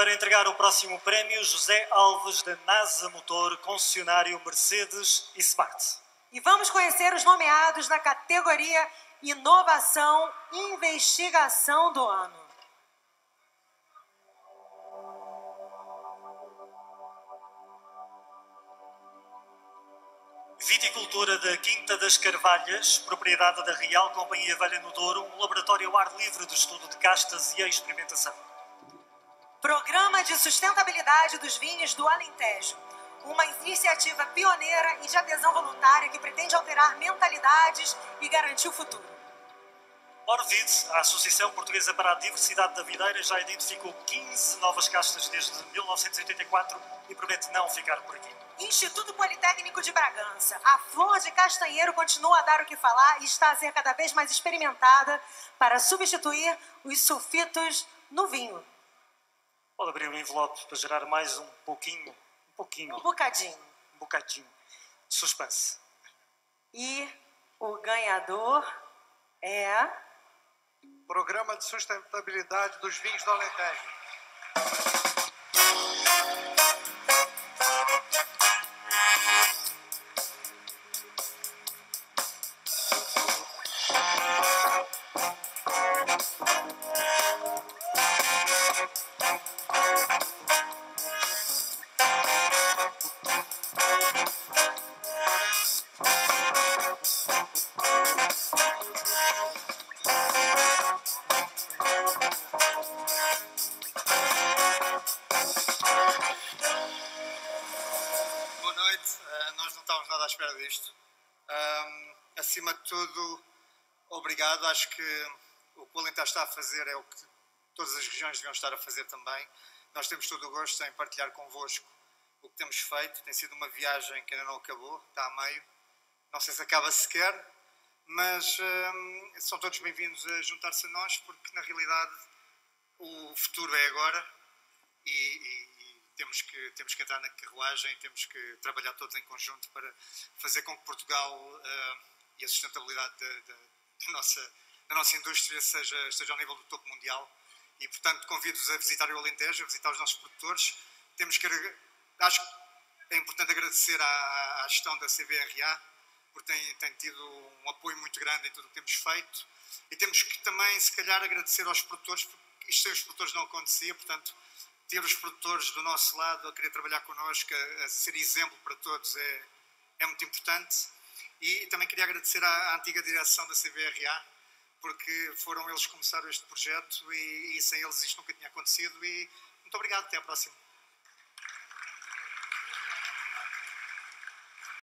para entregar o próximo prémio José Alves da NASA Motor, concessionário Mercedes e Smart. E vamos conhecer os nomeados na categoria Inovação e Investigação do Ano. Viticultura da Quinta das Carvalhas, propriedade da Real Companhia Velha no Douro, um laboratório ao ar livre de estudo de castas e a experimentação. Programa de Sustentabilidade dos Vinhos do Alentejo, uma iniciativa pioneira e de adesão voluntária que pretende alterar mentalidades e garantir o futuro. PORVID, a Associação Portuguesa para a Diversidade da Videira, já identificou 15 novas castas desde 1984 e promete não ficar por aqui. Instituto Politécnico de Bragança. A flor de castanheiro continua a dar o que falar e está a ser cada vez mais experimentada para substituir os sulfitos no vinho. Pode abrir o envelope para gerar mais um bocadinho de suspense. E o ganhador é... Programa de Sustentabilidade dos Vinhos do Alentejo. Espera disto. Acima de tudo, obrigado. Acho que o que o Alentejo está a fazer é o que todas as regiões deviam estar a fazer também. Nós temos todo o gosto em partilhar convosco o que temos feito. Tem sido uma viagem que ainda não acabou, está a meio. Não sei se acaba sequer, mas são todos bem-vindos a juntar-se a nós, porque na realidade o futuro é agora e temos que entrar na carruagem, temos que trabalhar todos em conjunto para fazer com que Portugal e a sustentabilidade da nossa indústria esteja ao nível do topo mundial. E, portanto, convido-vos a visitar o Alentejo, a visitar os nossos produtores. Acho que é importante agradecer à gestão da CVRA, porque tem tido um apoio muito grande em tudo o que temos feito. E temos que também, se calhar, agradecer aos produtores, porque isto sem os produtores não acontecia, portanto... Ter os produtores do nosso lado a querer trabalhar connosco, a ser exemplo para todos, é muito importante. E também queria agradecer à antiga direção da CVRA, porque foram eles que começaram este projeto e sem eles isto nunca tinha acontecido. E muito obrigado, até à próxima.